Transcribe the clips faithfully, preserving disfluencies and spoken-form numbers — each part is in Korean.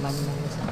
많이 먹는 사람.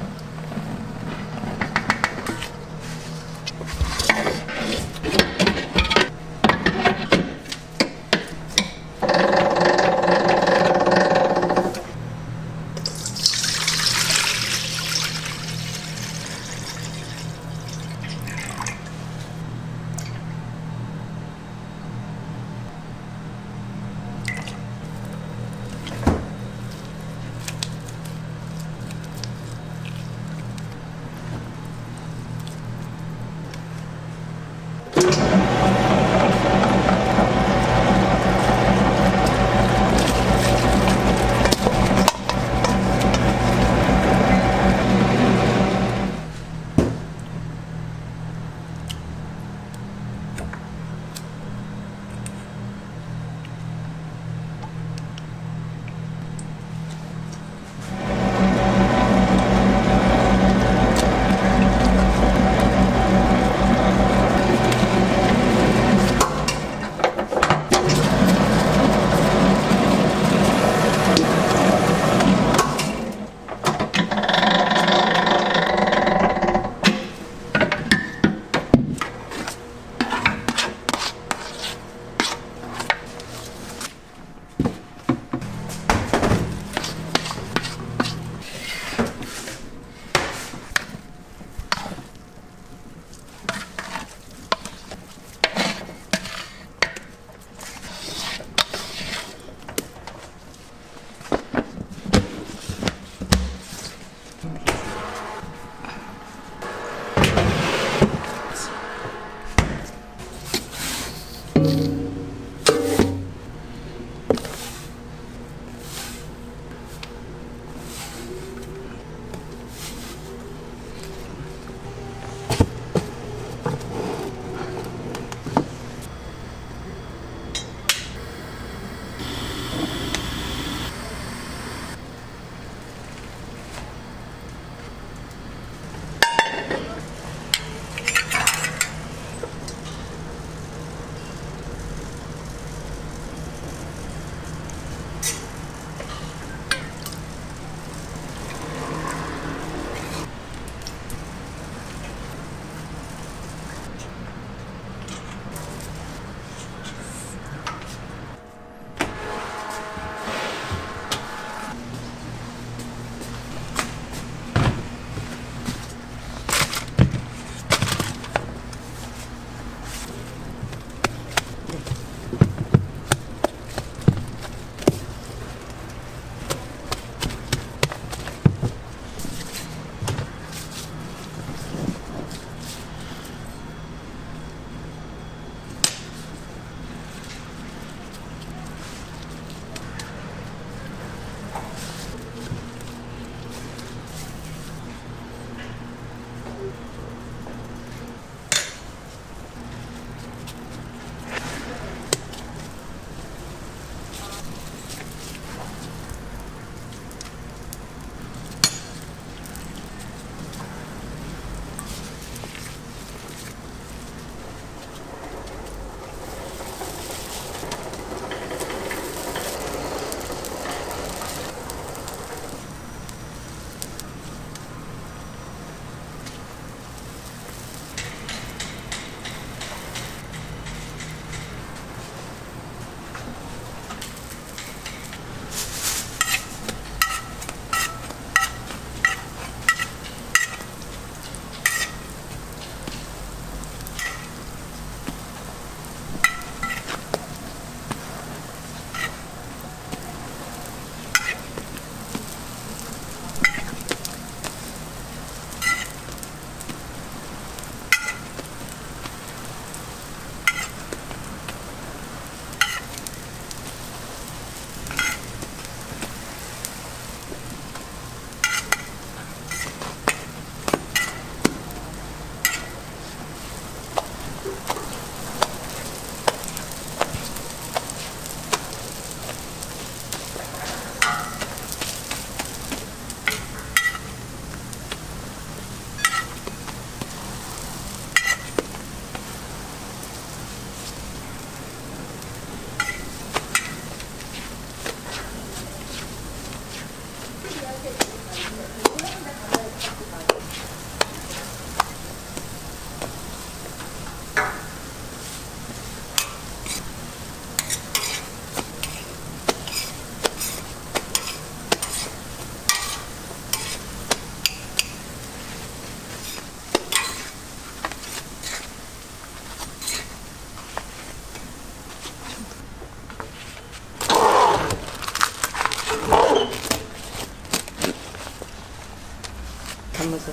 담아서.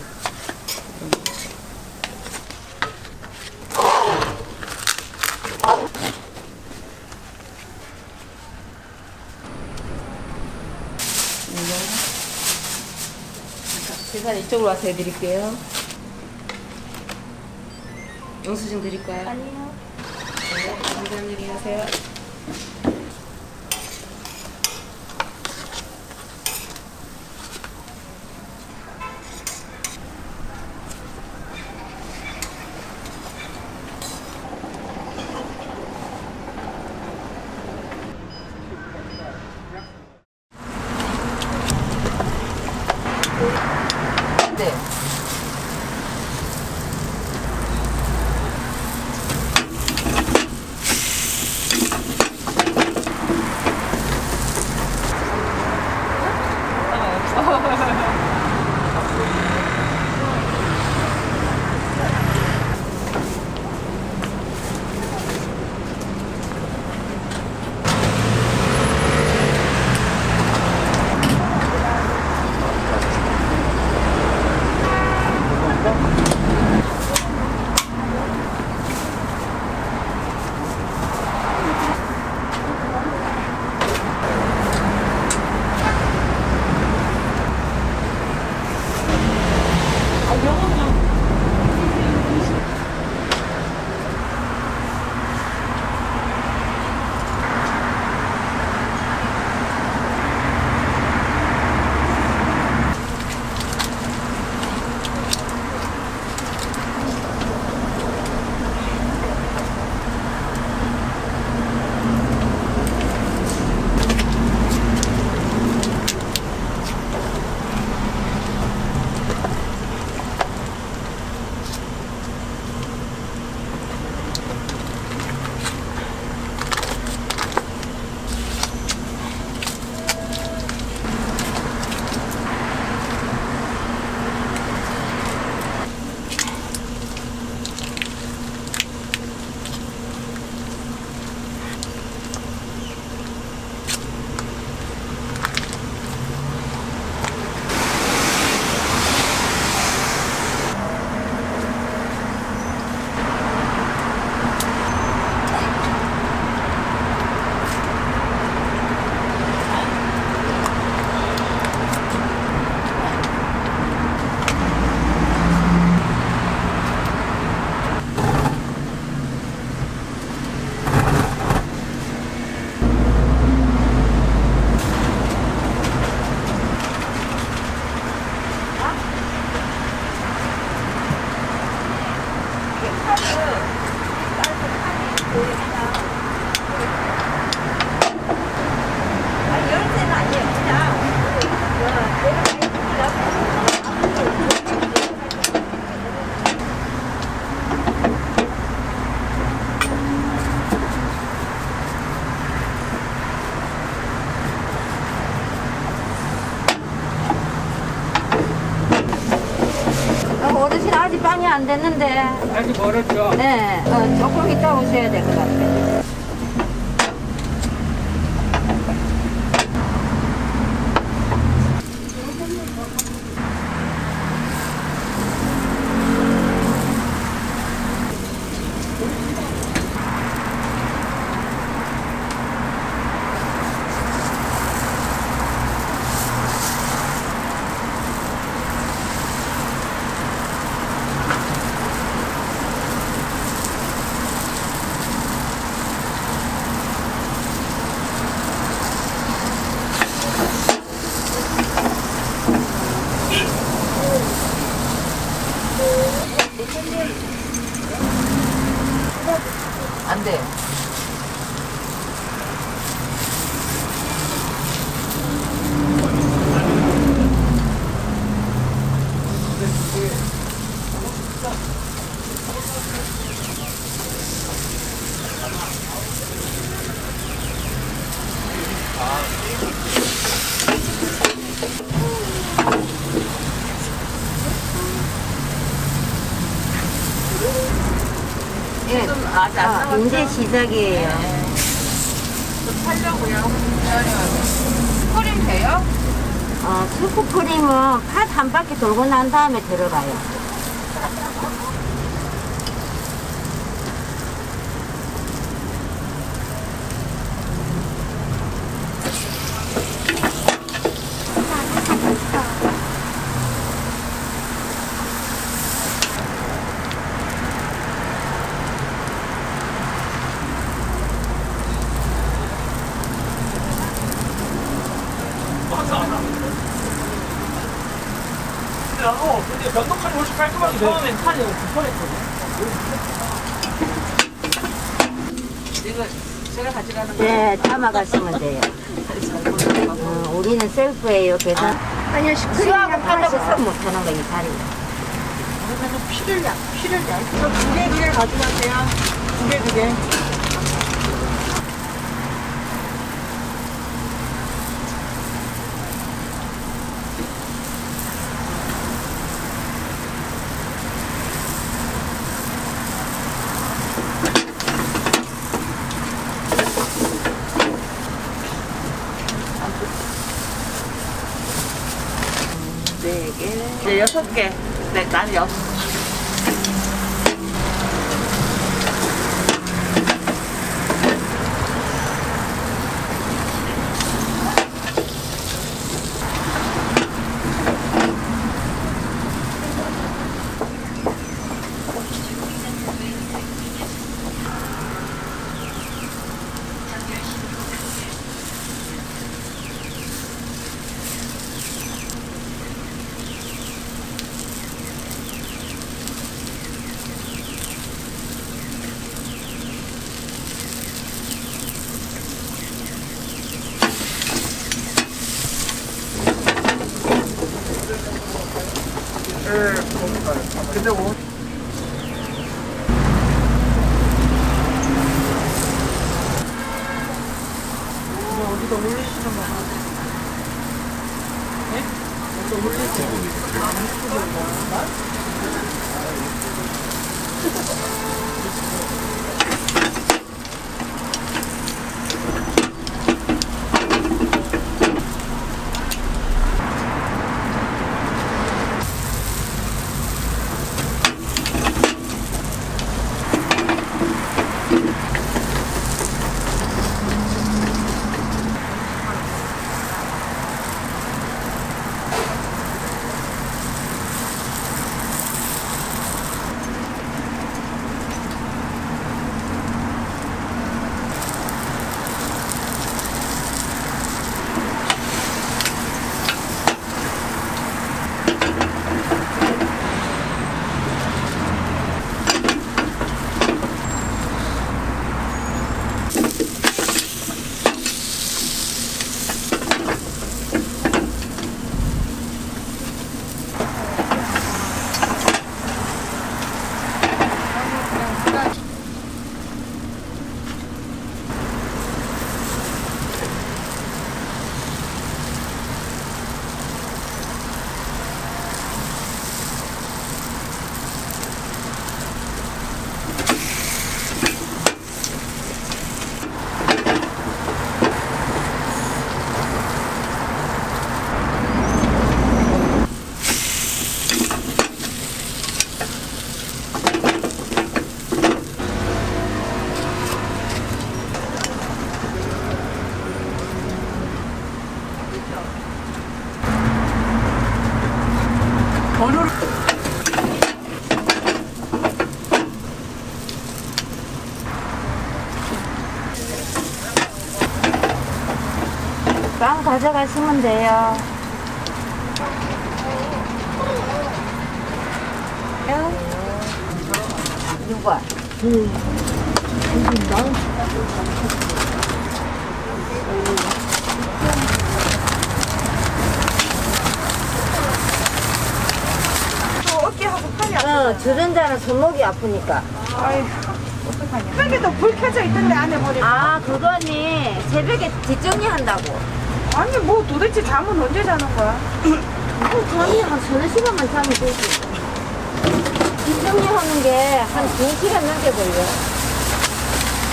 계산 이쪽으로 와서 해드릴게요. 영수증 드릴까요? 아니요. 네, 감사합니다. 안녕하세요. 네. 아직 빵이 안 됐는데. 아직 멀었죠? 네. 어, 조금 이따 오셔야 될 것 같아요. 안 돼. 예, 아, 아, 이제 시작이에요. 네. 좀 살려고요. 기다려요. 끓이면 돼요? 어, 스프크림은 팥 한 바퀴 돌고 난 다음에 들어가요. 근데 면도칼이 훨씬 깔끔하게 처음엔 칼이 너무 불편했거든. 이거 제가 가져가는 거? 네, 담아가시면 돼요. 어, 우리는 셀프예요, 계산. 아, 아니요, 수학은 팔라고 수학 못하는 거, 이 다리가. 그러면 피를 약, 피를 약. 저 두 개, 두 개 가져가세요. 두 개, 두 개. 네, 여섯 개. 네, 난 여섯. 근데 뭐 어디다 올리시는 거 같아요. 네? 어디다 올리시는 거 같아요. 빵 가져가시면 돼요. 누가? 응. 어, 주전자는 손목이 아프니까. 아이고, 어떡하냐. 그러게도 불 켜져 있던데 안에 버리면. 아, 그거니 새벽에 뒷정리한다고. 아니, 뭐 도대체 잠은 언제 자는 거야? 뭐 잠이 한 서너 시간만 자면 되지. 뒷정리하는 게 한 두 시간 넘게 걸려.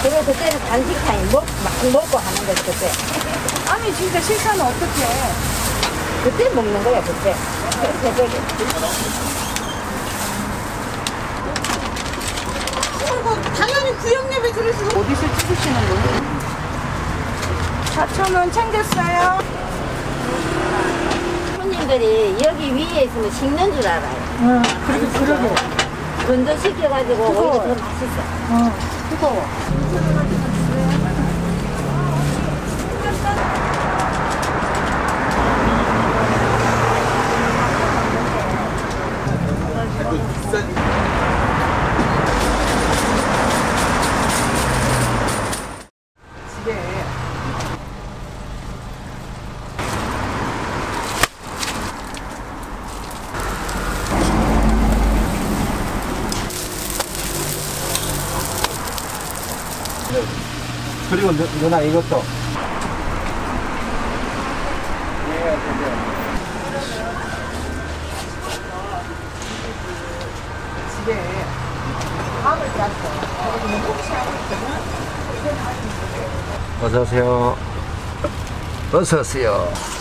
그래서 그때는 간식 타임, 먹, 막 먹고 하는 거지, 그때. 아니, 진짜 실사는 어떻게 해? 그때 먹는 거야, 그때. 새벽에. 당연히 구역예배 들으시고 어디서 찍으시는 거예요? 사천 원 챙겼어요. 손님들이 여기 위에 있으면 식는 줄 알아요. 응, 그렇게 그러고. 건조시켜가지고 오히려 더 맛있어. 응, 뜨거워. 그리고 누나 이것도 집에 밥을 짰어. 어서오세요. 어서오세요.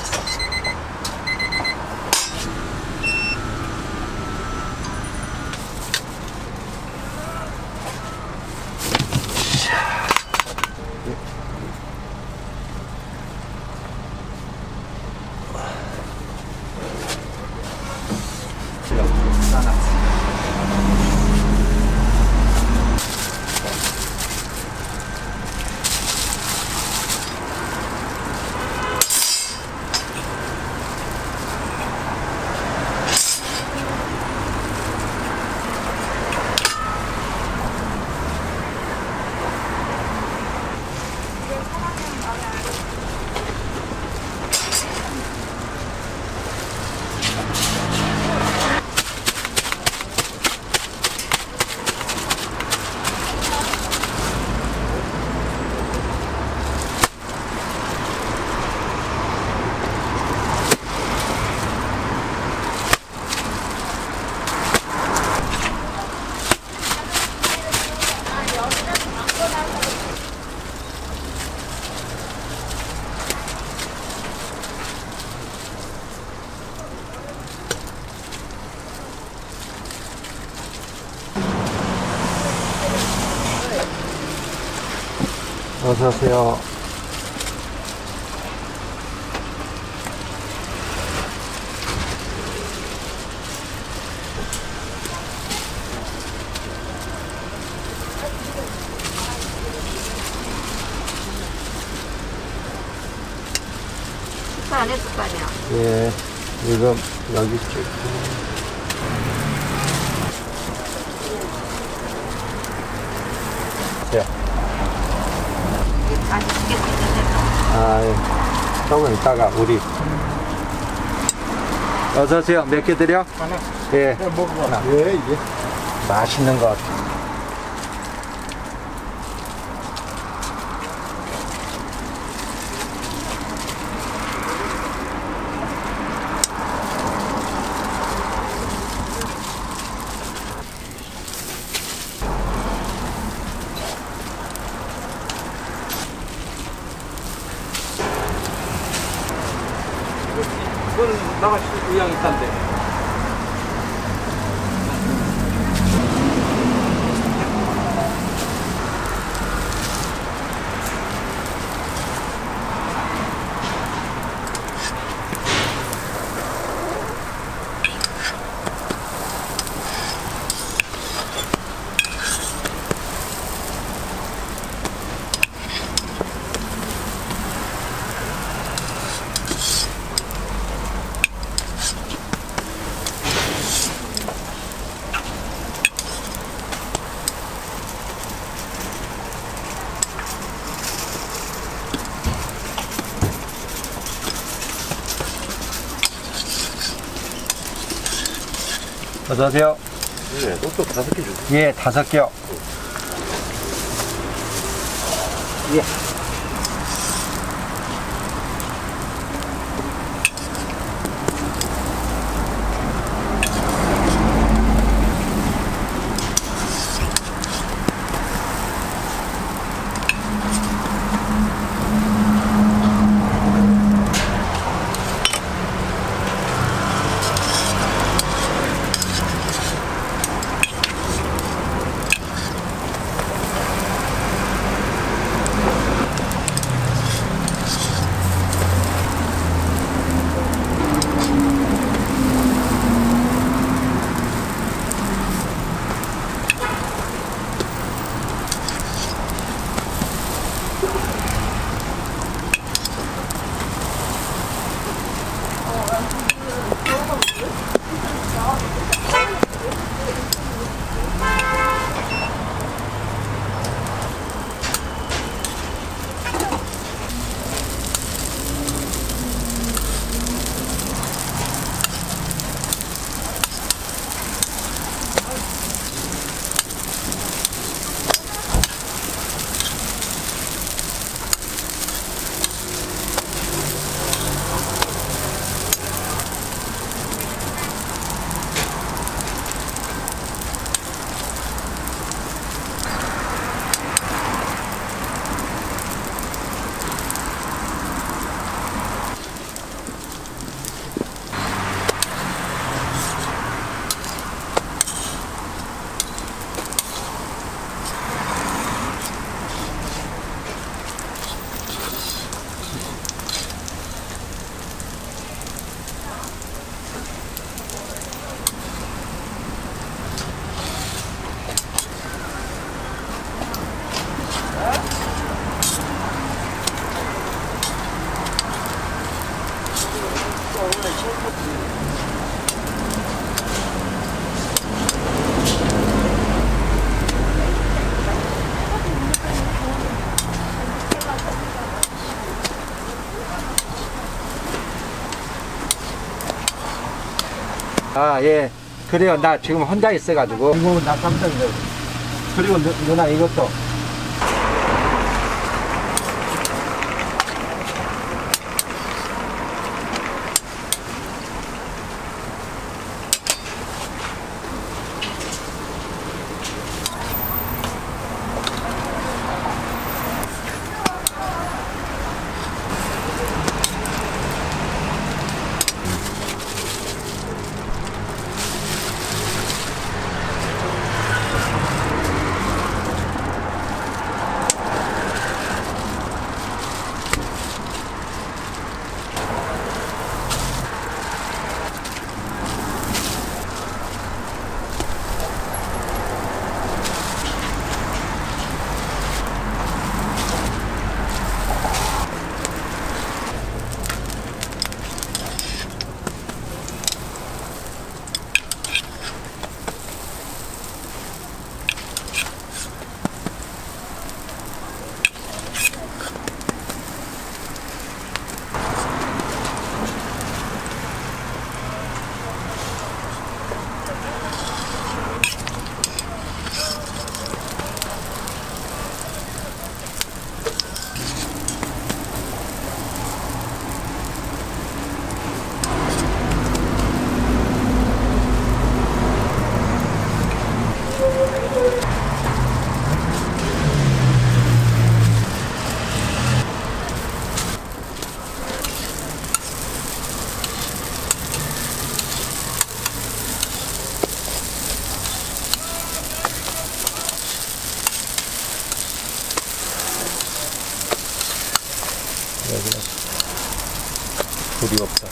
어서오세요. 식사 안 했을 거 아니야? 예, 지금 여기 있죠. 아, 조금 이따가 우리 어서오세요. 몇 개 드려? 하나. 예. 먹어 하나. 예, 이게 예. 맛있는 것 같아. 나가실 의향이 있단데. 어서오세요. 예, 또 다섯 개 주세요. 예, 다섯 개요. 예. 아, 예. 그래요. 나 지금 혼자 있어가지고. 이거 나 깜짝 놀랐어. 그리고 너, 누나 이것도. 불이 없다.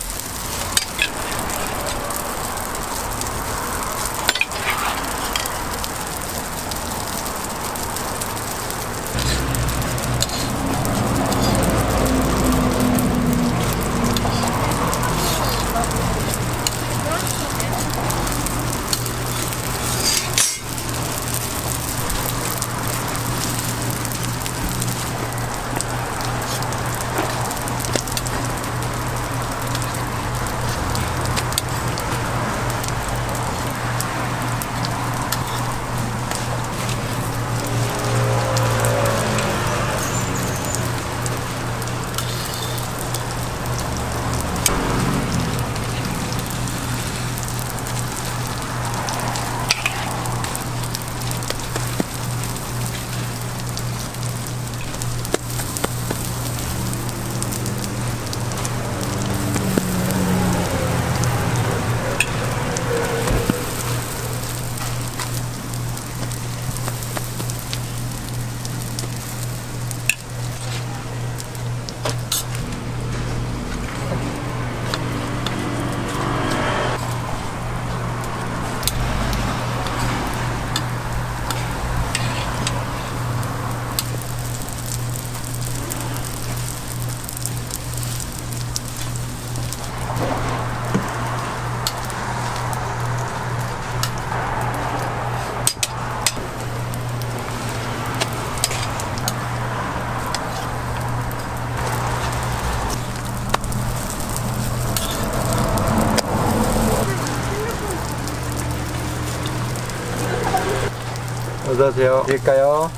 어서오세요. 일까요?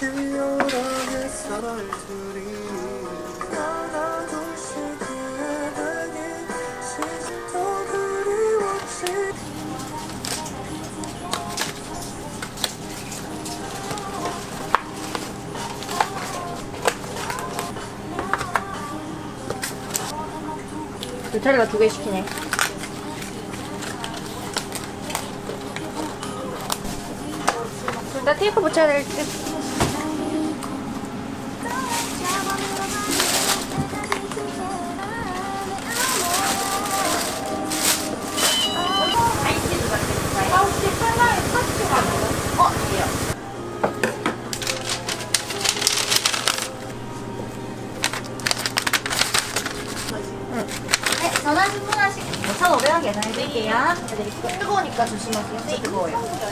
사랑에 사랑을 둘이 나라고 시기하다니 시집도 그리웠지. 도타리가 두 개 시키네. 둘 다 테이프 붙여야 될 듯. 전화 신문하시고 오천 오백 원 계산해드릴게요. 뜨거우니까 조심하세요. 진짜 뜨거워요.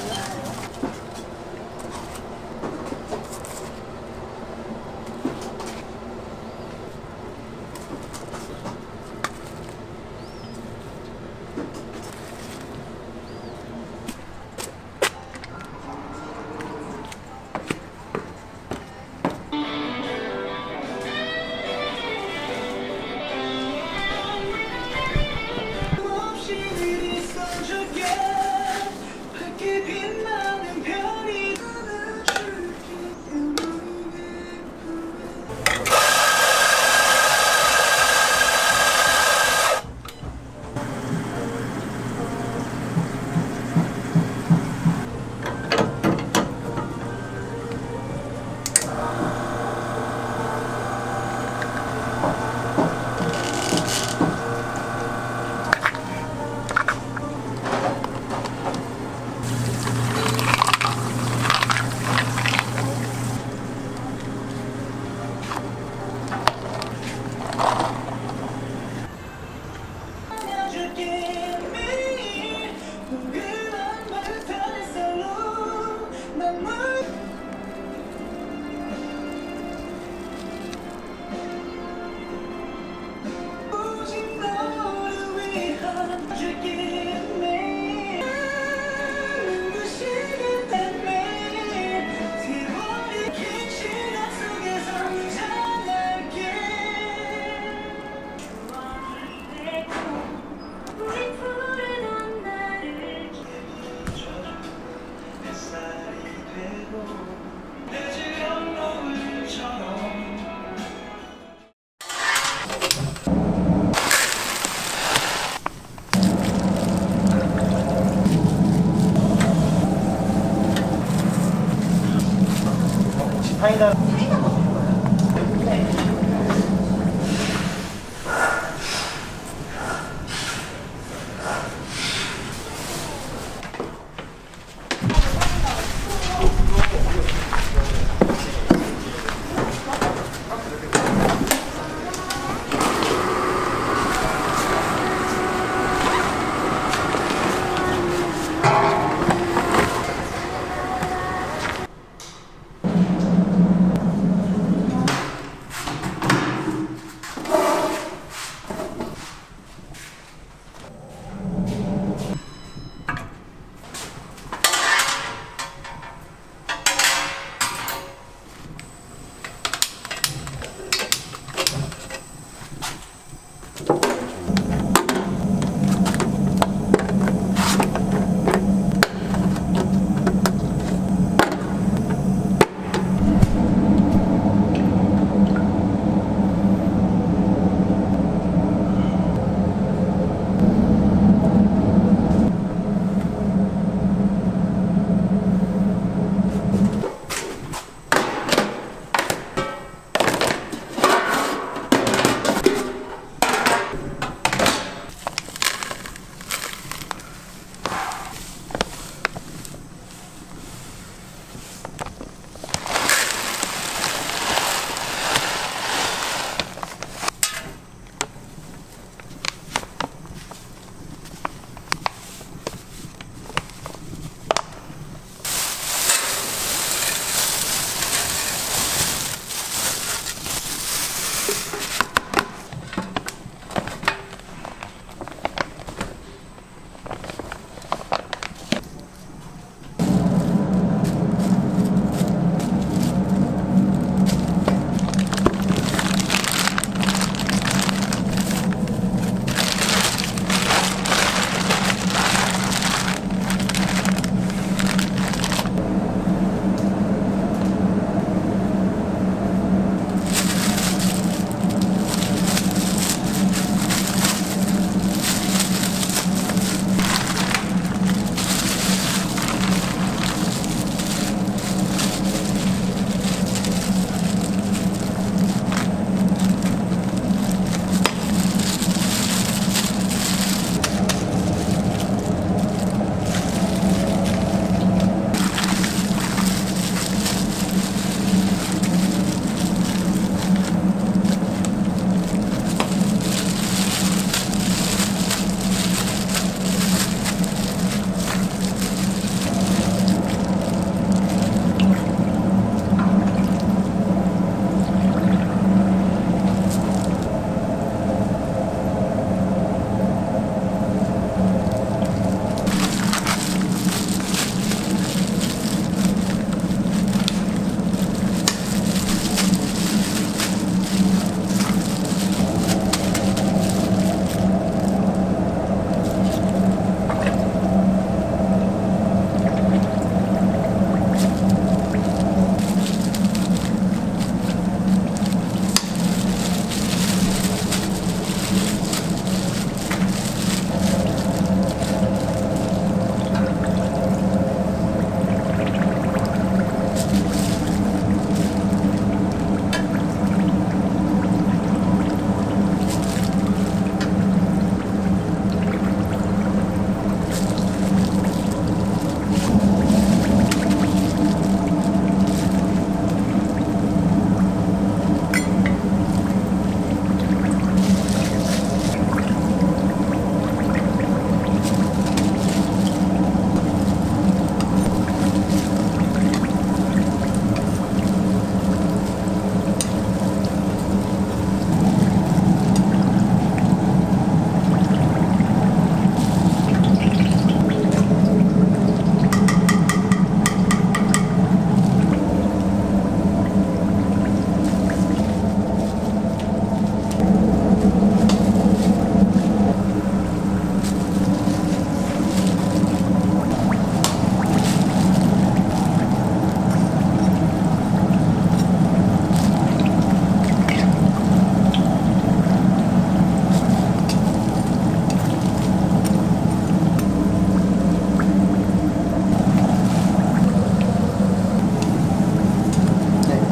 파이다.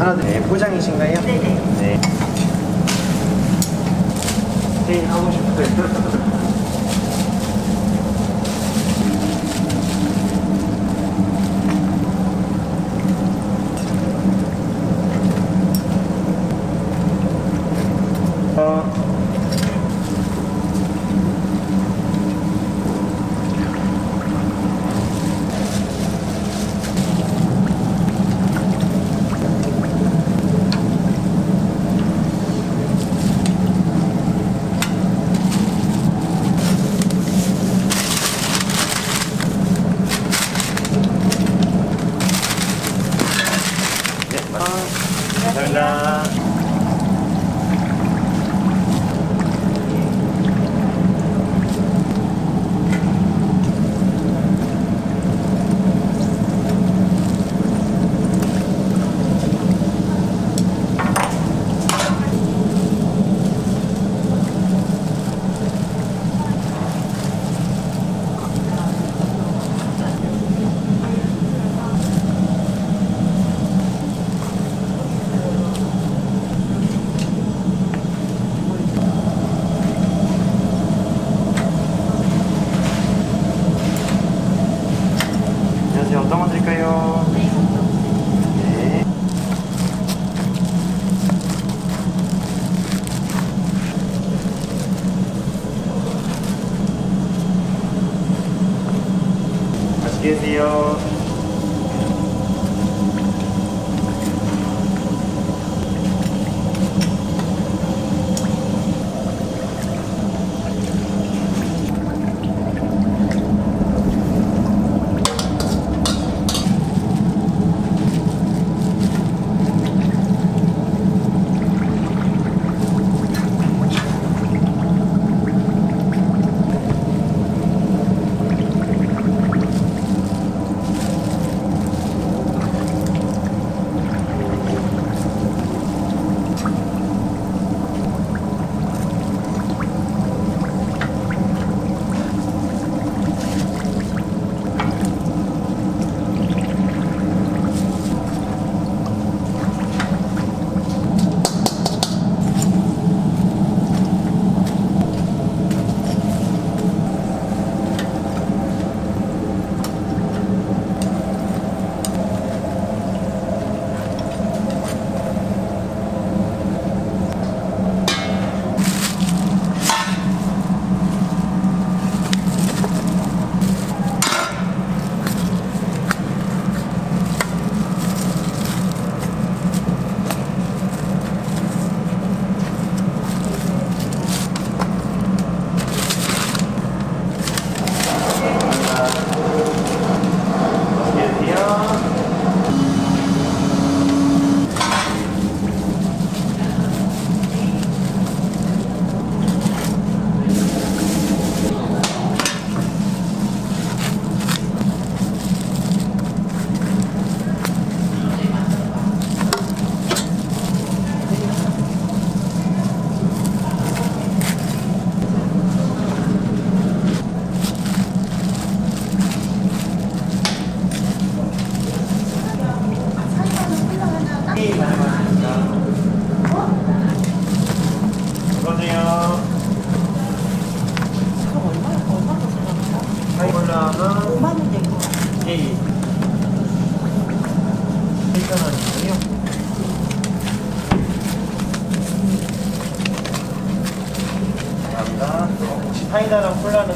하나드려요. 포장이신가요? 네네. 네. 제일 하고 싶어요. 감사합니다. 안녕하세요. 혹시 파이다랑 콜라는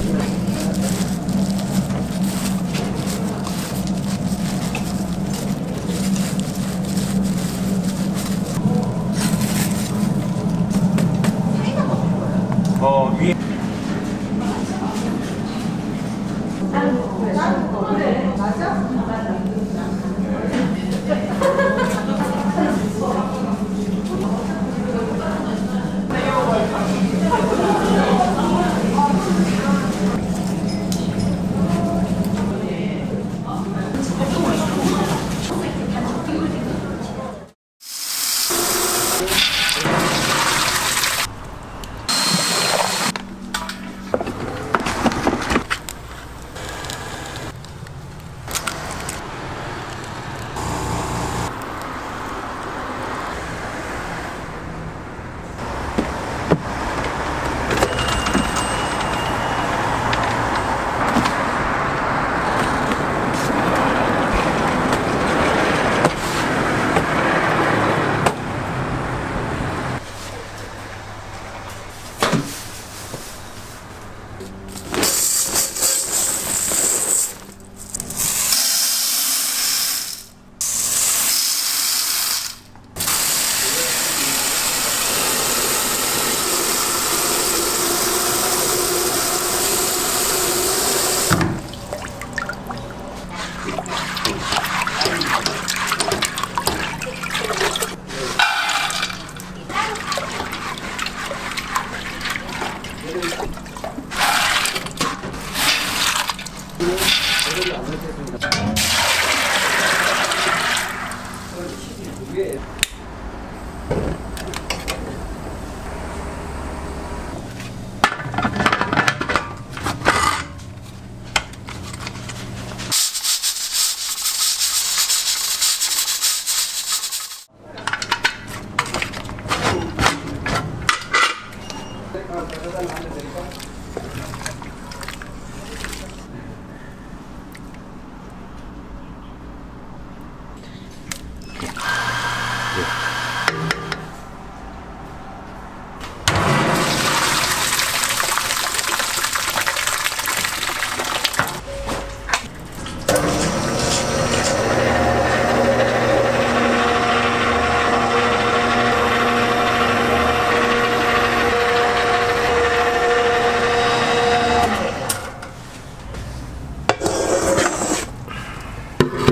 어 위에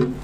You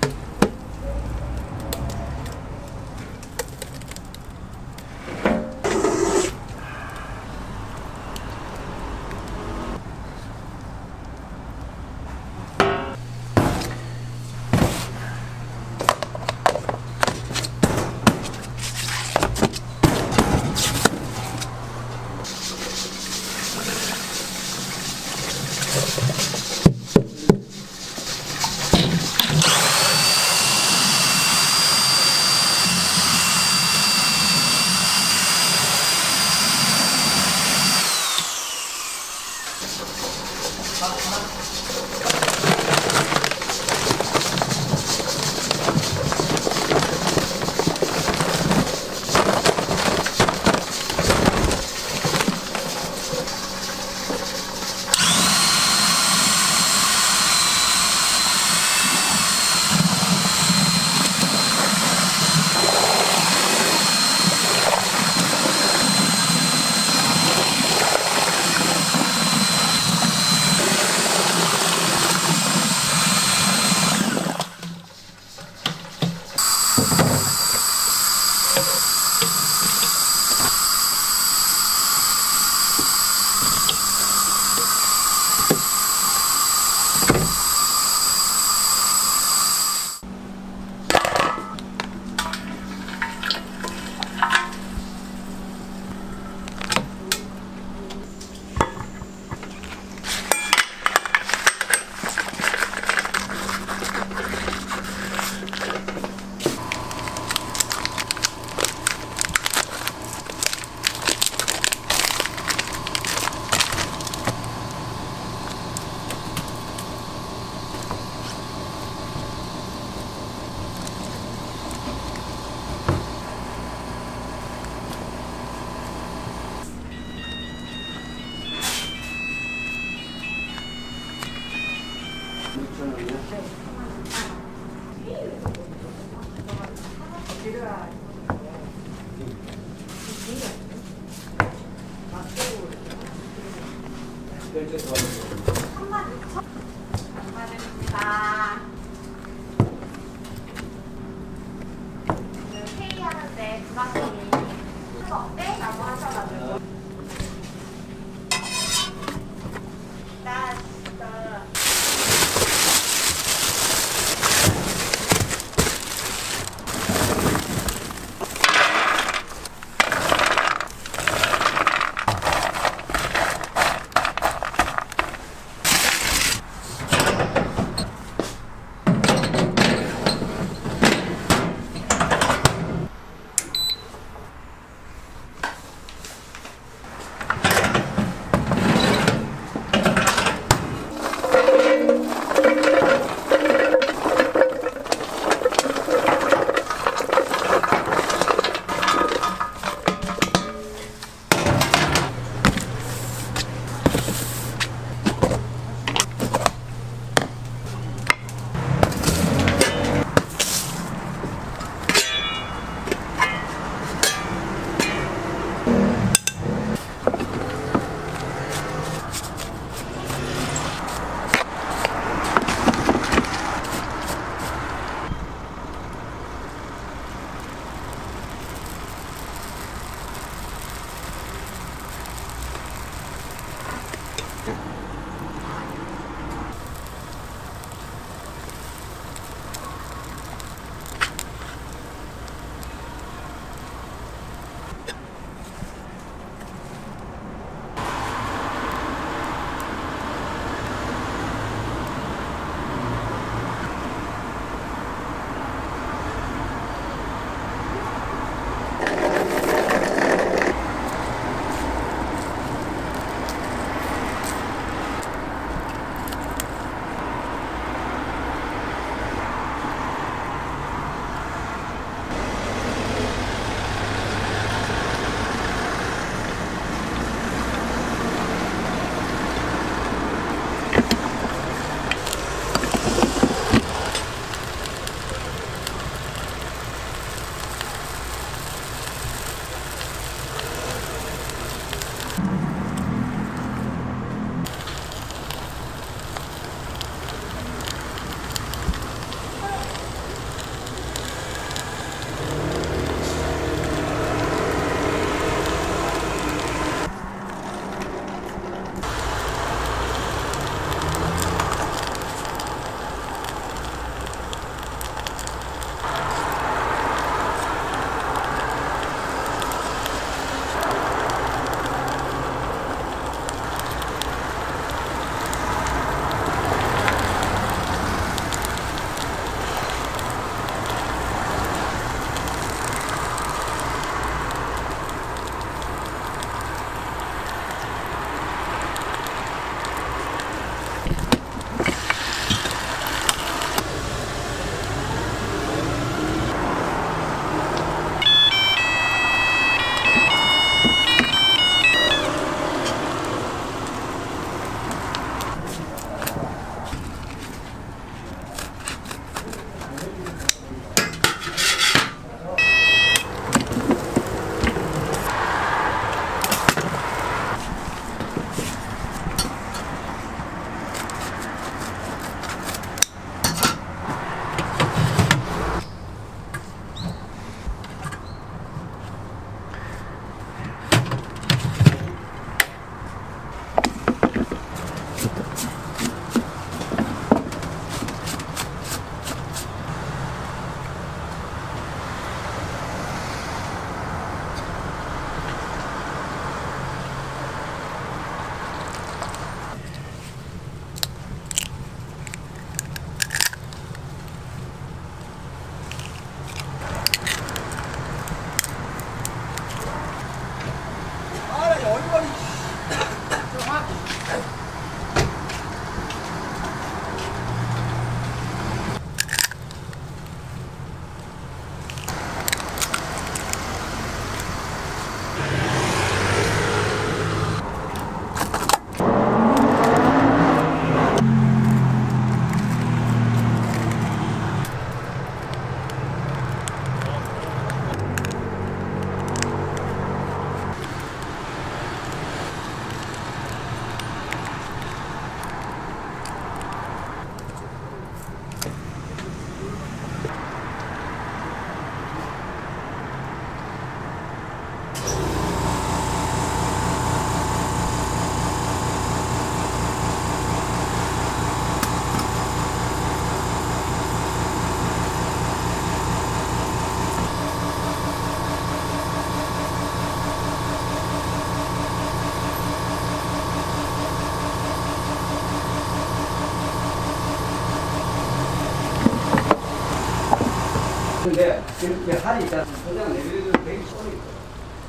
근데 이렇게 할이 있잖아. 소장 내비를 내기 쉬워요.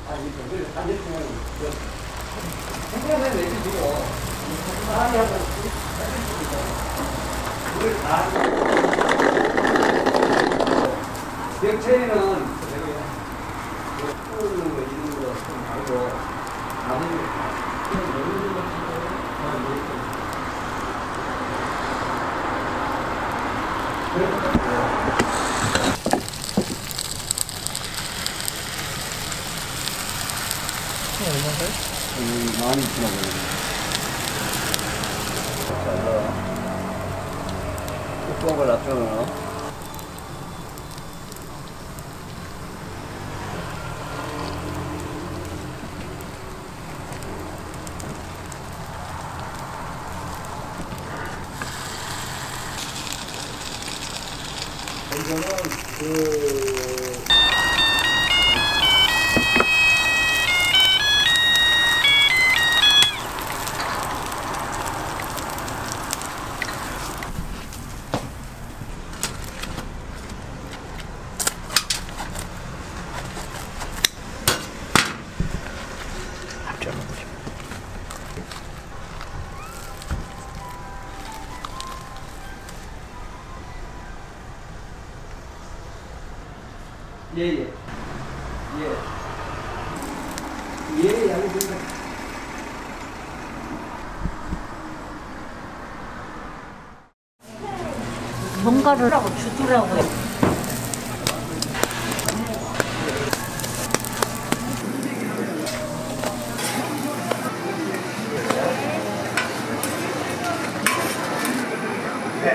아, 이게 별로 단지 중요한 거. 생각해 내비지고 사람이 하고 그걸 다 벽체에는 그대로 풀어주는 거, 이런 거 좀 알고 나머지 그냥 모르는 것 같은 거 그래서 음, 많이 들어보네. 뚜껑을 낮춰놓아. 이거는 그... 예, 예. 예. 예, 알겠습니다. 뭔가를 하고 주더라고요. 네.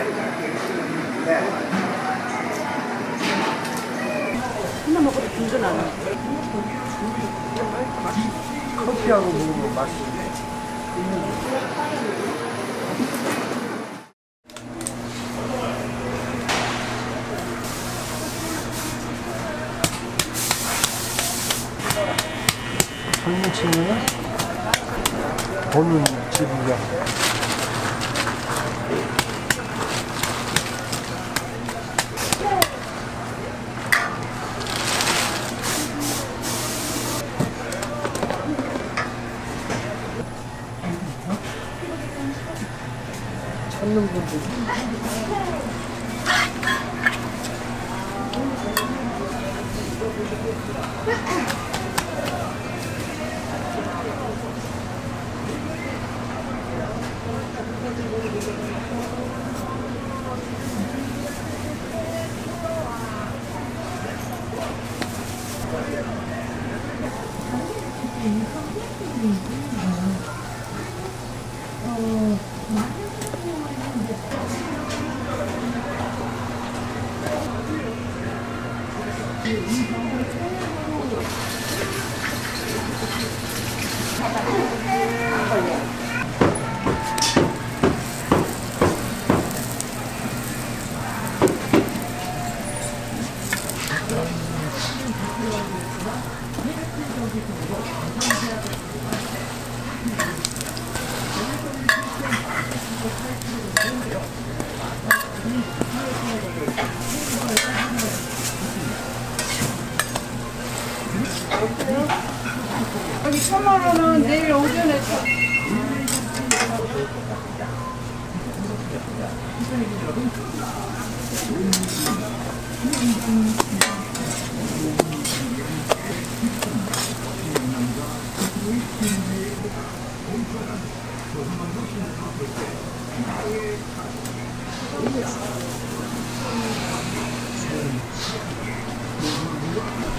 네. 먹어도 든든하네. 커피하고 먹으면 맛있네. 젊은층은 보는 집이야. 찾는 분들. 여기 천만 원은 내일 오전에 줘.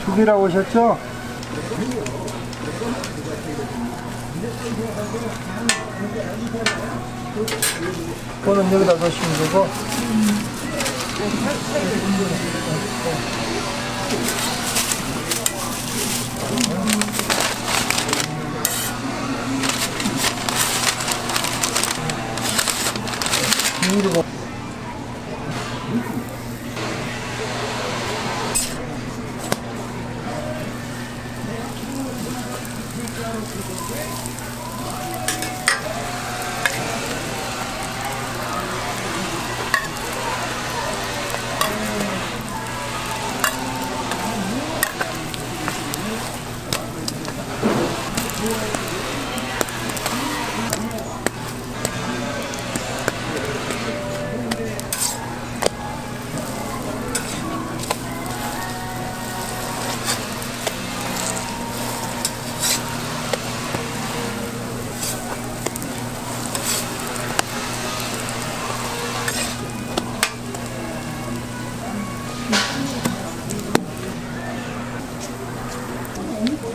죽이라 오셨죠? 그거는 여기다 넣으시면 되고. 음.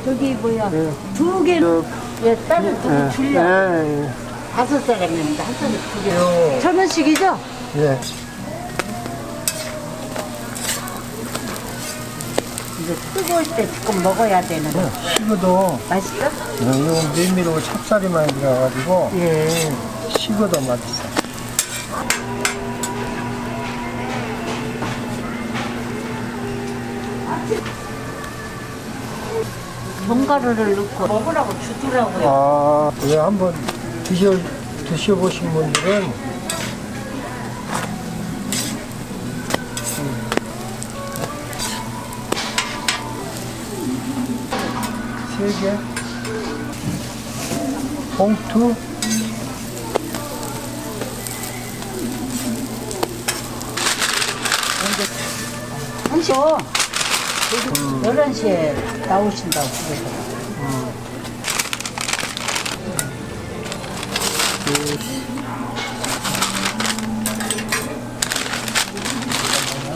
여기 뭐야 예. 두 개로 예, 따로 두 개 줄려 예. 예. 다섯 사람입니다. 한 사람 두 개요. 천 원씩이죠? 예. 이제 뜨거울 때 조금 먹어야 되는 거. 예. 식어도 맛있어? 예, 이건 밀미로 찹쌀이 많이 들어가지고 예. 식어도 맛있어. 견과류를 넣고 먹으라고 주더라고요. 아, 예, 한번 드셔, 드셔보신 분들은 세 개 봉투 한시오 음. 열한 시에 나오신다고 그러더라고요. 음. 음.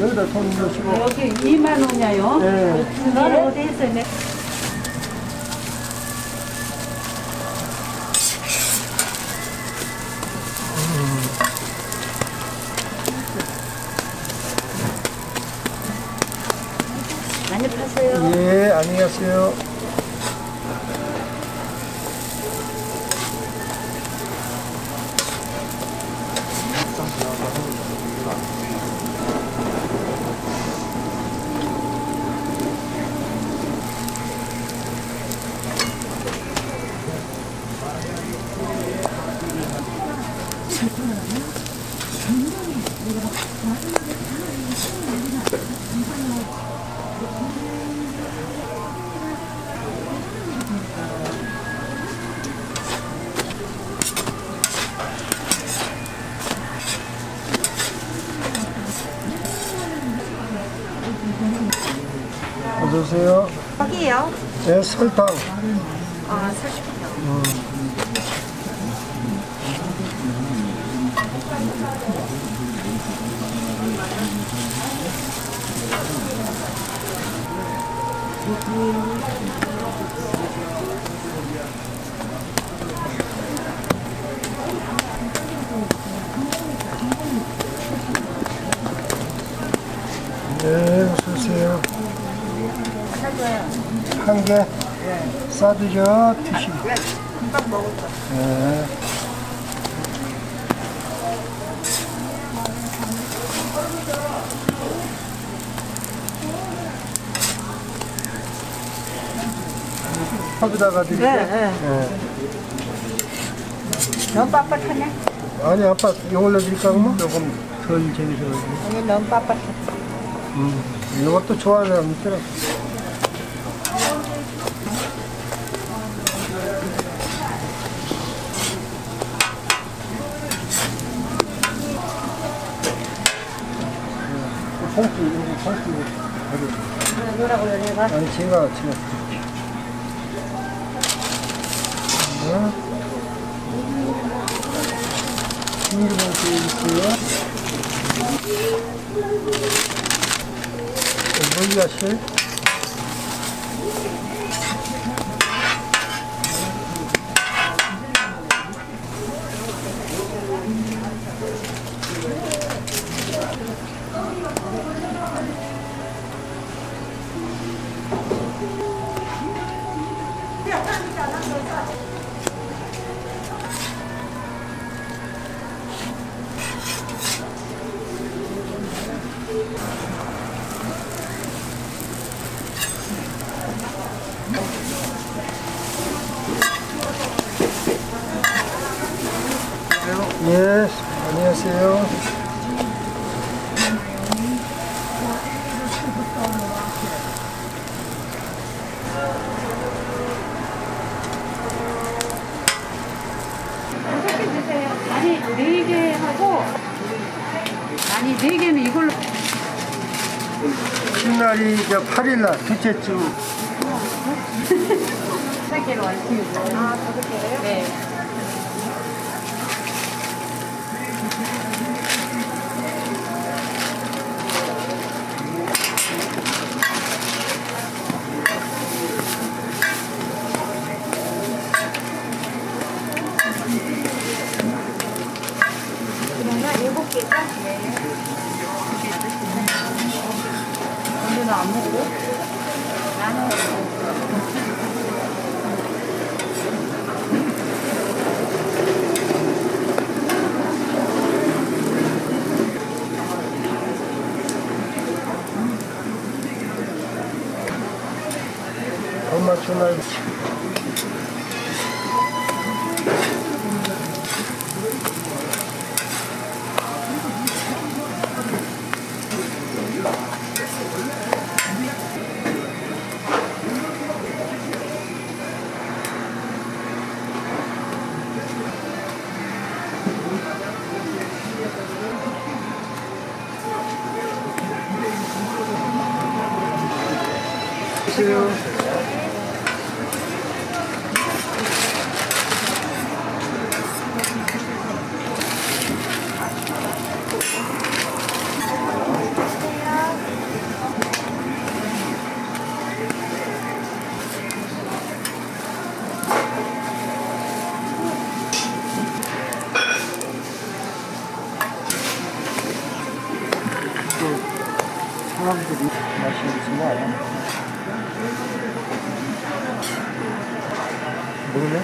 여기다 돈 넣으시고 여기 이만 원이에요? 네. 나는 어디에서 내 예, 안녕히 가세요. 어서오세요. 거기요? 네, 설탕. 아, 설탕이요? 음. 네, 어서오세요. 한 개 싸드죠? 드시고. 네, 금방 먹었어. 네. 밥에다가 드릴게요? 네. 네. 너무 빳빳하네? 아니, 아빠 이거 올려드릴까, 엄마? 조금 덜 재밌어가지고. 아니, 너무 빳빳해. 음, 이것도 좋아하는 사람 있더라. 봉투 이런 거 봉투 가져가. 뭐라고요, 내가? 아니 제가 제가. 네. 비닐 봉투 있고요. 물엿이. 예, 안녕하세요. 어떻게 드세요? 아니, 네 개 하고, 아니, 네 개는 이걸로. 신날이 이제 팔 일 날, 둘째 주. 다섯 개로 왔습니다. 아, 다섯 개요? 네. 근데 나 안 먹어? 나는 엄마 주말 사람들이 마시는 거 아니야? 모르네?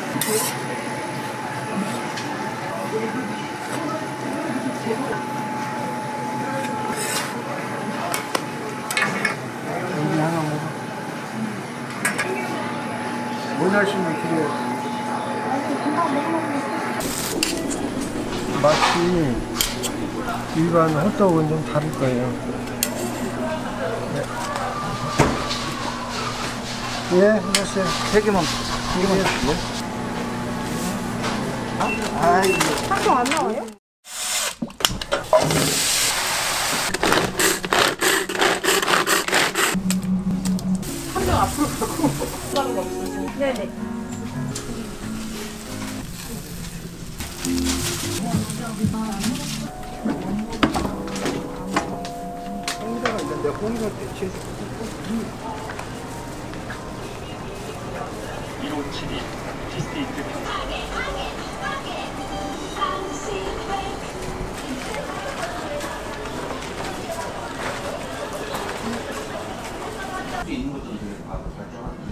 여기 하나 먹어. 원하시면 드려요. 맛이 일반 핫도그는 좀 다를 거예요. 예, 안녕하세요. 세 개만. 세 개만. 예. 아, 아이고. 한도 안 나와요? 한 명 앞으로 가고. 네네. 홍대가 있는데 홍대가 대체. 일오칠이 디스트릭트 있는 것도 이제 바로 결정하는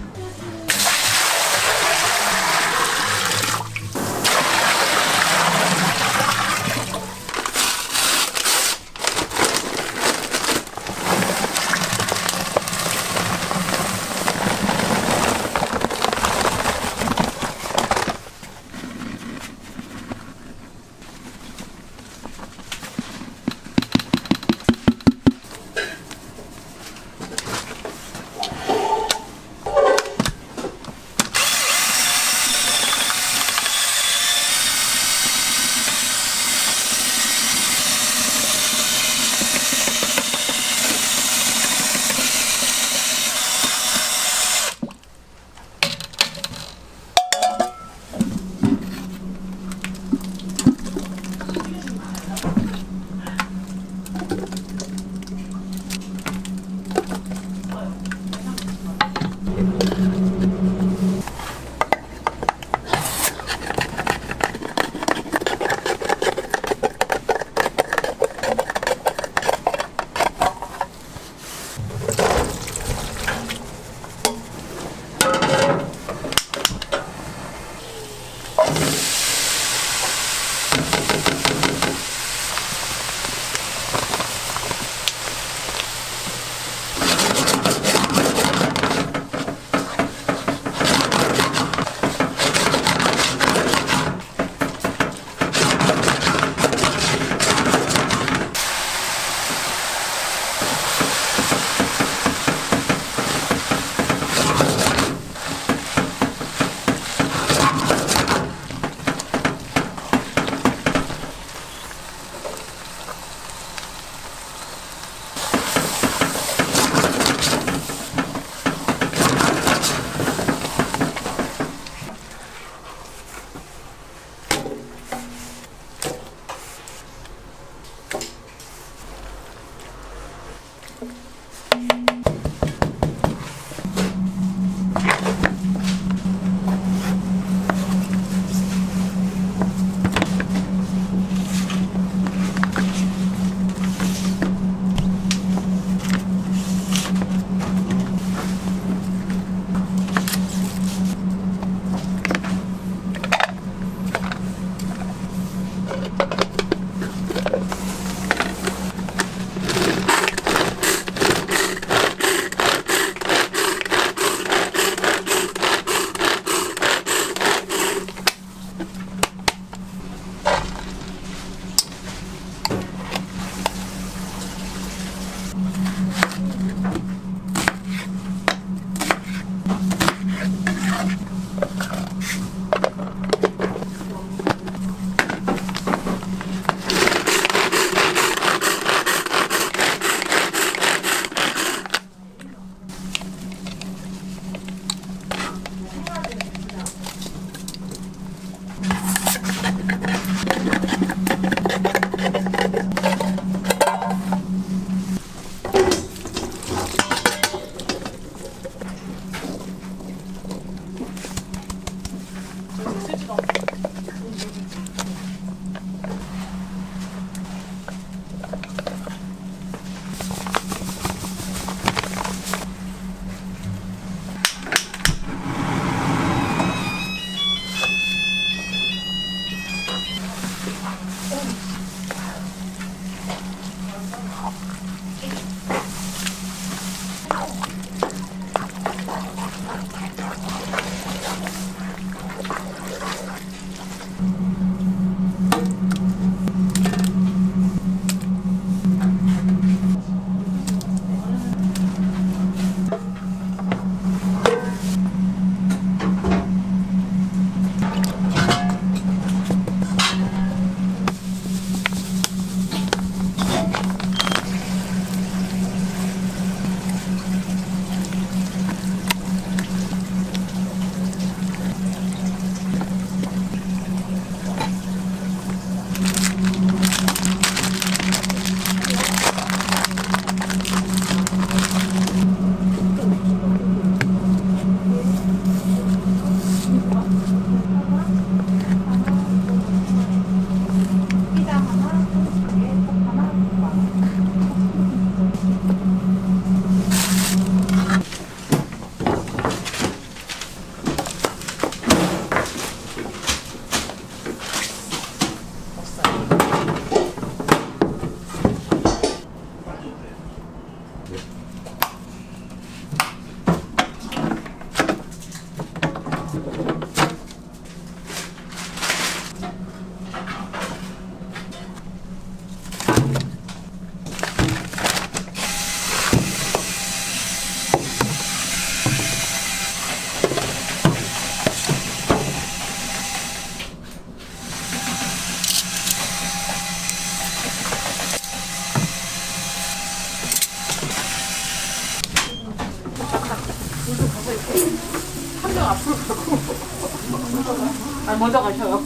아, 먼저 가셔요.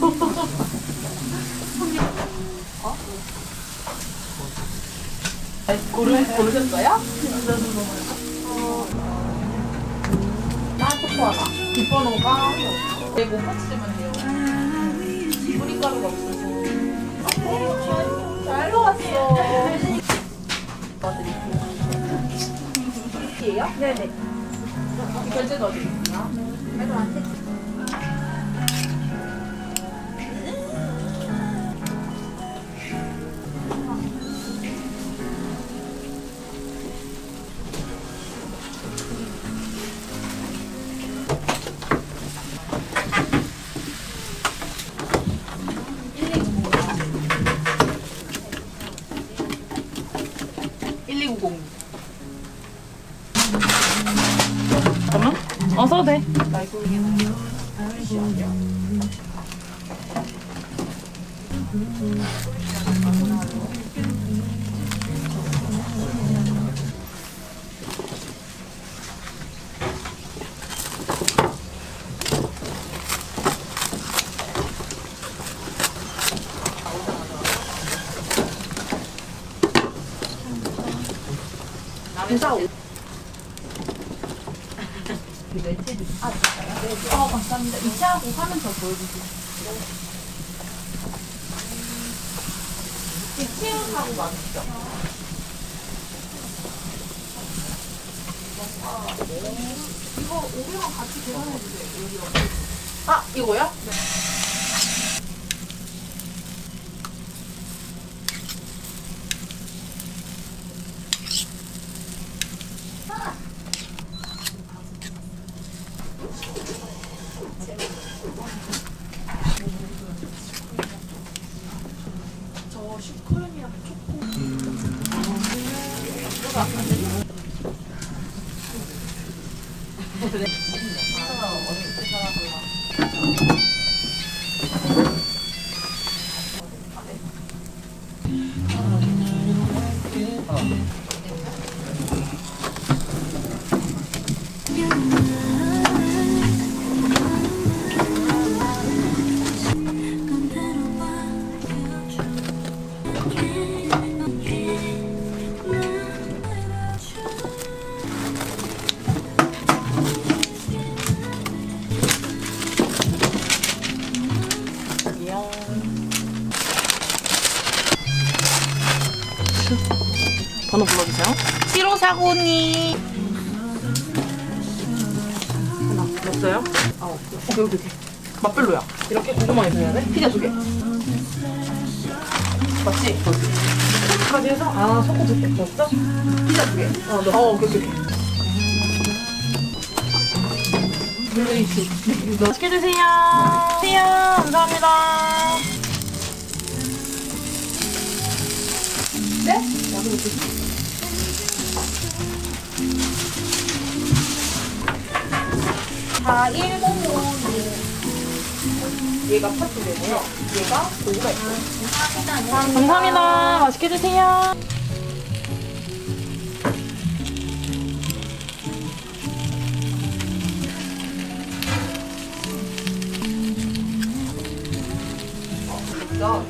손님. 어? 아, 고르, 고르셨어요? 어. 나 초코하다. 뒷번호가 내 못 맞추면 돼요. 분리가루가 없어서. 어, 잘 나왔어. 이게요? 네네. 결제는 어디 있구나? 그래도 안 됐지. 잠깐만? 어, 써도 돼. 어, 감사합니다. 이차하고 화면 더 보여주세요. 치우하고 맞죠? 이거 오비랑 같이 계산해 주세요. 아, 이거요? 네. 번호 불러주세요. 칠오사오님 하나 없어요? 아, 없어. 오케이, 오케이, 오케이. 맛별로야. 이렇게 고구마 있어야 돼? 피자 두 개. 맞지? 맞지? 해서 아 섞어 줄게. 넣었어? 피자 두 개. 어 넣어. 어 그렇게. 블루이치. 맛있게 드세요. 드세요. 감사합니다. 네? 나도 먹을게. 사일공오. 얘가 팥두개고요. 얘가 고구마 있어요. 감사합니다. 감사합니다. 감사합니다. 맛있게 드세요. 나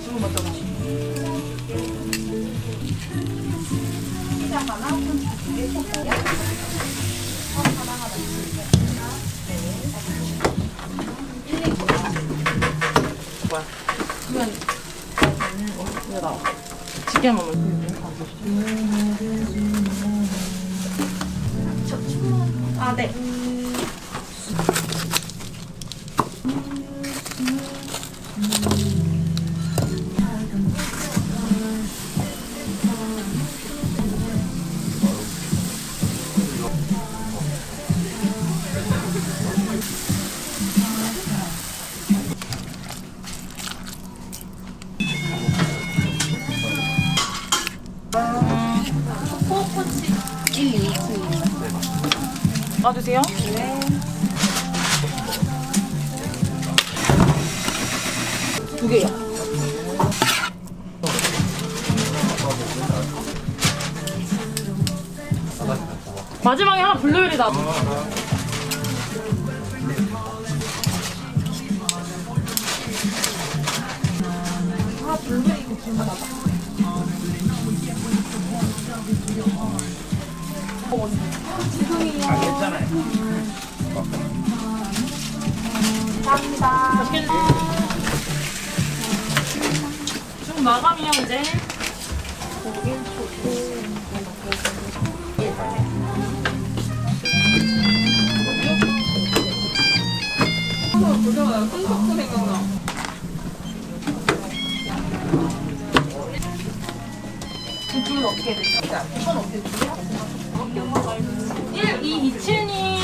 지금 먼저 피자 하나, 콘치즈 하나, 하나 있어요. 뭐야? 그러면 이거 나와. 집게 먹을 수 아, 네. 놔주세요. 네. 두 개요. 마지막에 하나 블루베리 놔줘. 아 블루베리 이거 정말 죄송해요. 아, 괜찮아요. 감사합니다. 맛있게 드세요. 좀 마감이요, 이제. 고기 좋고. 한번 보자마자 손톱도 생각나. 이쪽은 어떻게 해야 되지? 이건 어떻게 되지? 일이이칠님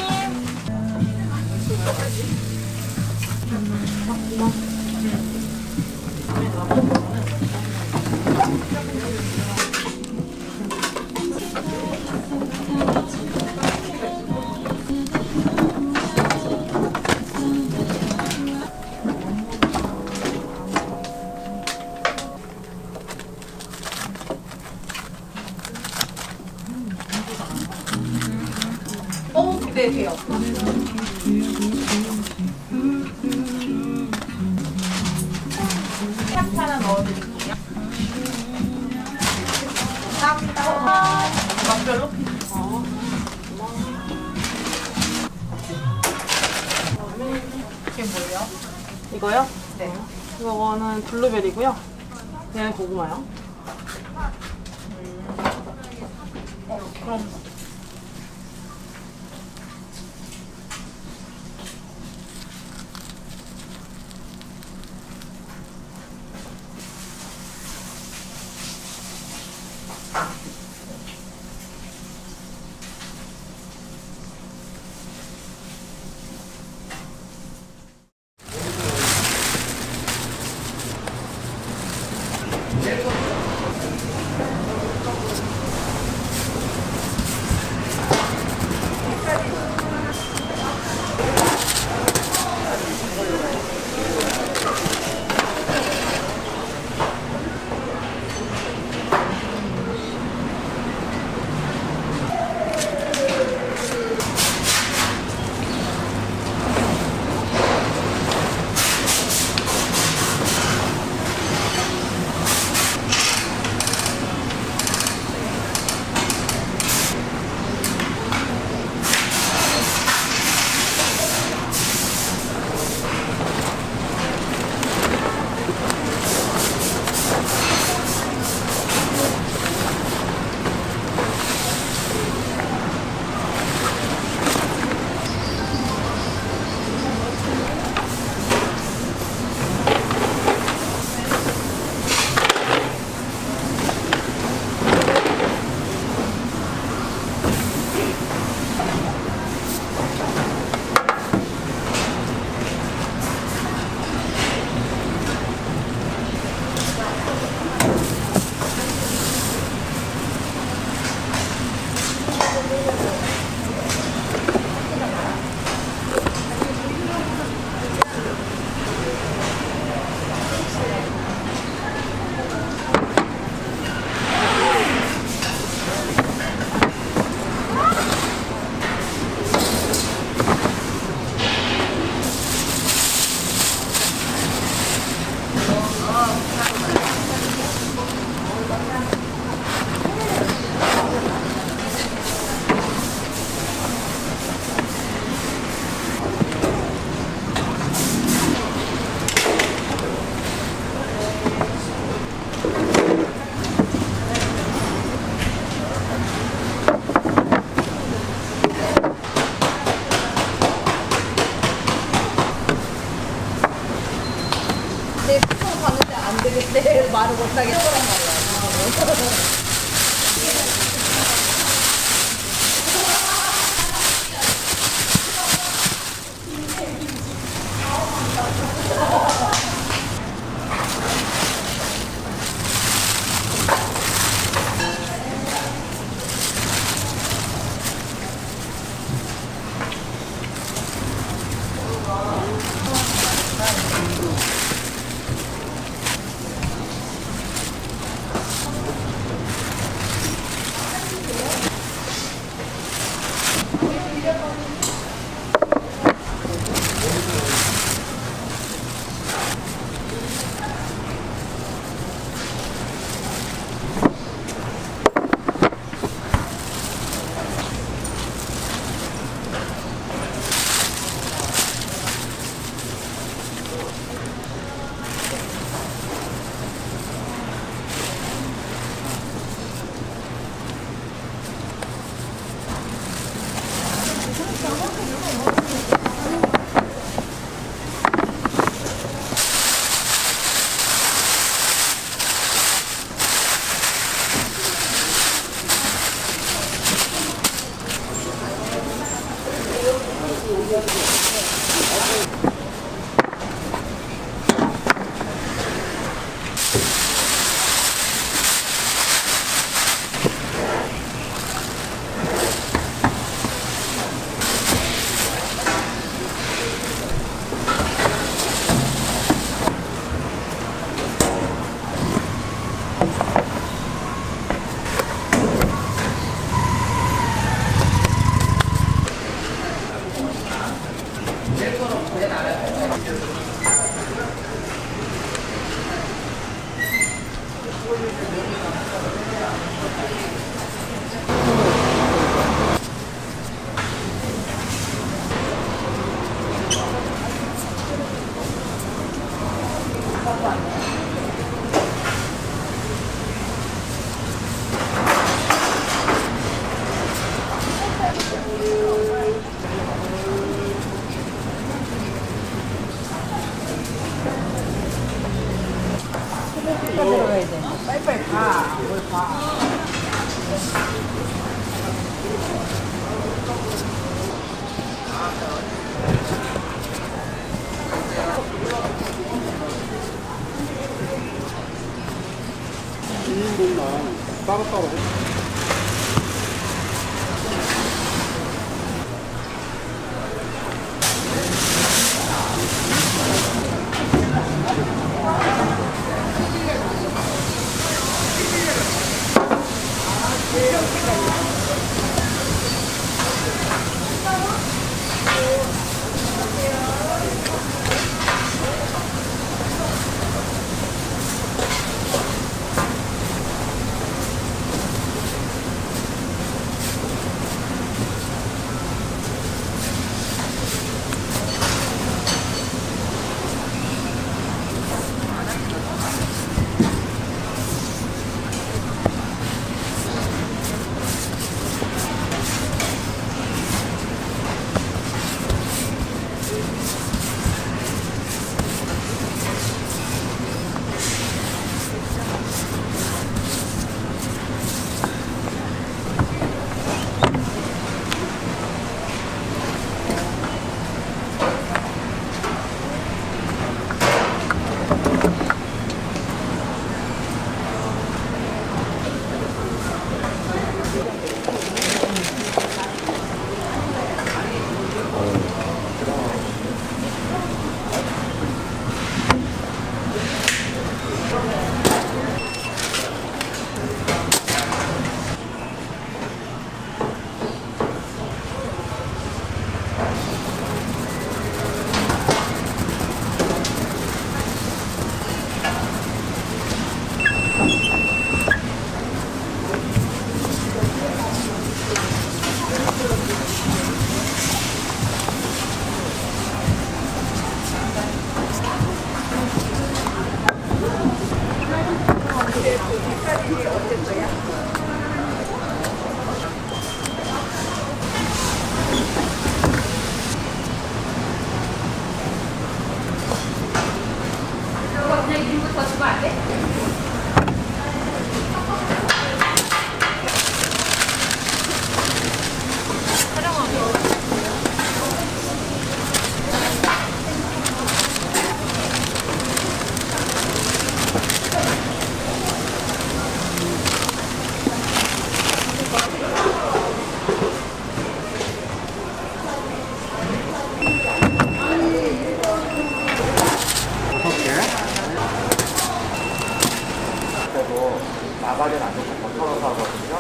네, 돼요. 딱 하나 넣어드릴게요. 감사합니다. 맛별로? 어. 이게 뭐예요? 이거요? 네. 이거는 블루베리고요. 얘는 고구마요. 음. 어, 그럼. 말을 못하게 해보란 말이야. Pode bater. 나발은 안 되고 버터로서 하거든요.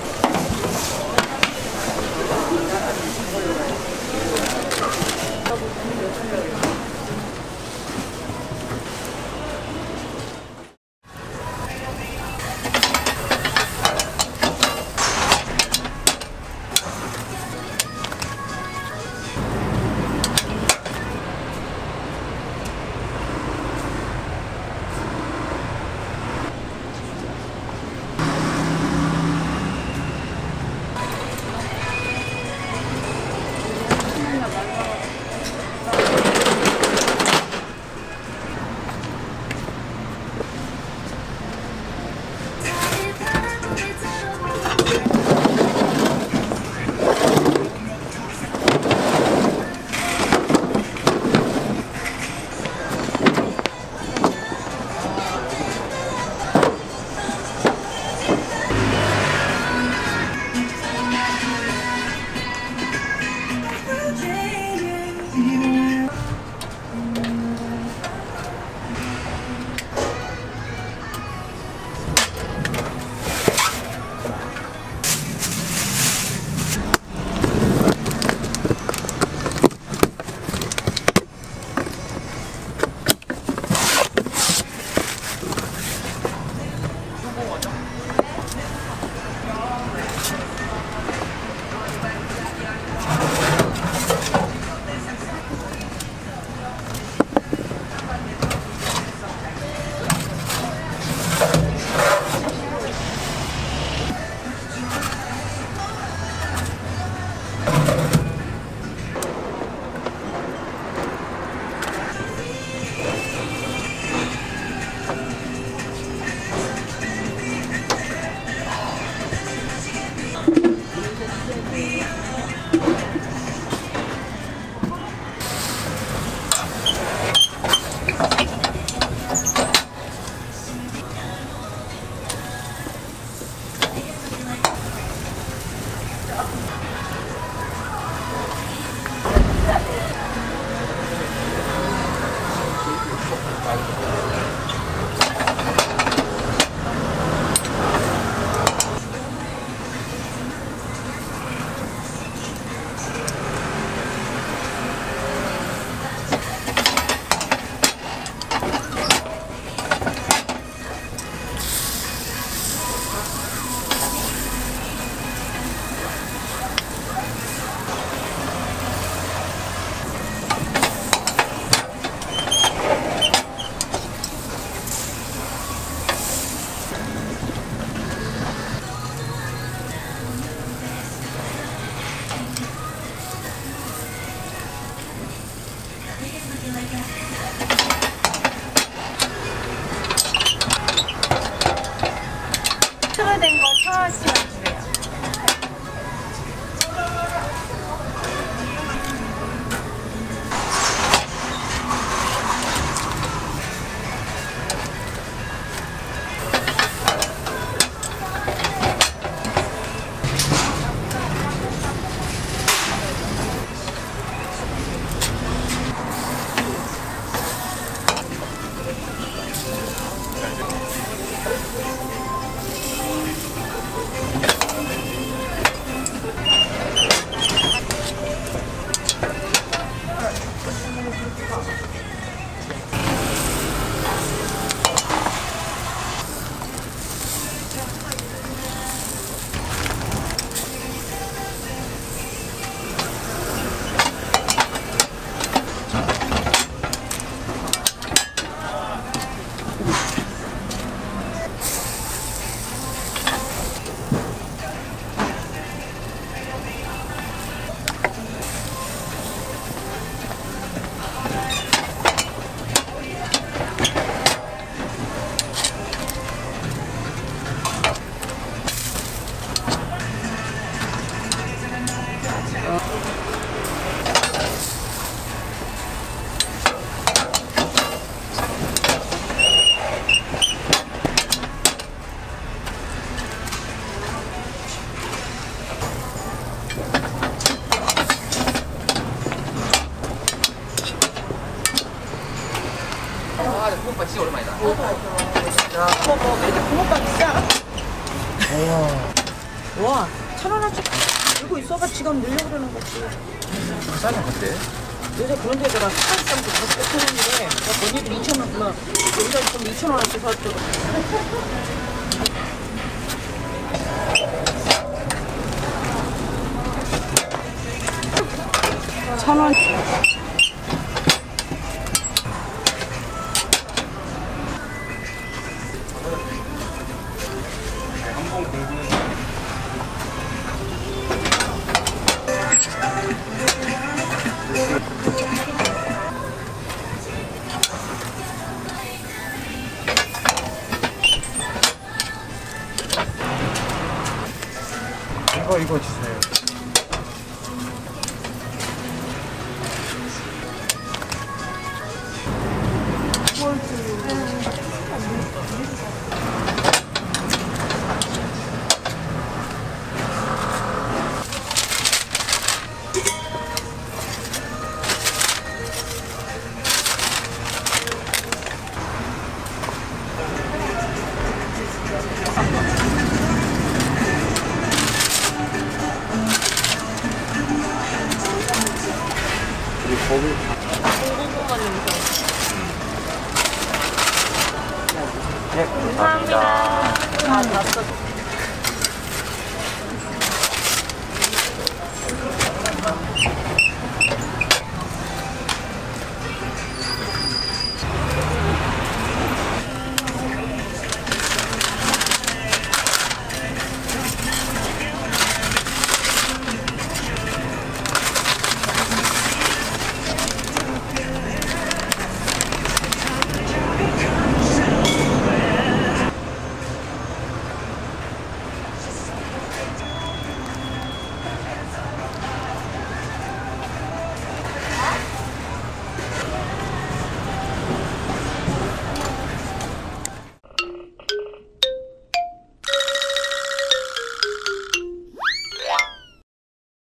추가된 거 사와시면 주세요. 아, 콩국밥 진짜 오랜만이다. 콩국밥 진짜. 콩국밥 진짜. 우와. 와, 천 하나씩 들고 있어봐. 지갑 늘려고 그러는 거지. 싸네, 근데. 요새 그런 데다가 사실상도 다 뺏어놓는데, 언니들 이천 원이구나. 여기다 있으면 이천 원씩 사왔더라. 천 원. 이거 이거 주세요. 네, 감사합니다. 감사합니다.